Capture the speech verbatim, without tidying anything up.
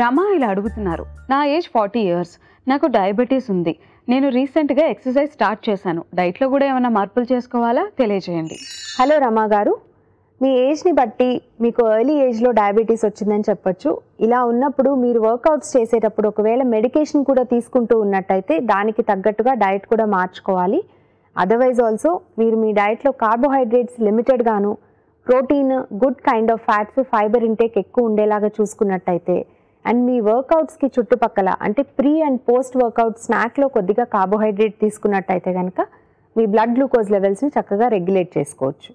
Rama ila adugutunnaru. Na age forty years. Naku diabetes undi. Nenu recent ga exercise start chesanu. Diet lo kuda emanna marpulu cheskovala teliyajeyandi. Hello Rama garu. మీ ఏజ్ని బట్టి మీకు early ఏజ్లో diabetes వచ్చిందని చెప్పొచ్చు. ఇలా ఉన్నప్పుడు మీరు workouts చేసేటప్పుడు ఒకవేళ మెడికేషన్ కూడా తీసుకుంటూ ఉన్నట్టయితే దానికి తగ్గట్టుగా డైట్ కూడా మార్చుకోవాలి. అదర్వైజ్ ఆల్సో మీరు మీ డైట్లో కార్బోహైడ్రేట్స్ లిమిటెడ్గాను protein good kind of fats fibre intake ఎక్కువ ఉండేలాగా చూసుకున్నట్టయితే అండ్ మీ వర్కౌట్స్కి చుట్టుపక్కల అంటే ప్రీ అండ్ పోస్ట్ వర్కౌట్ స్నాక్లో కొద్దిగా కార్బోహైడ్రేట్ తీసుకున్నట్టయితే కనుక మీ బ్లడ్ గ్లూకోజ్ లెవెల్స్ని చక్కగా రెగ్యులేట్ చేసుకోవచ్చు.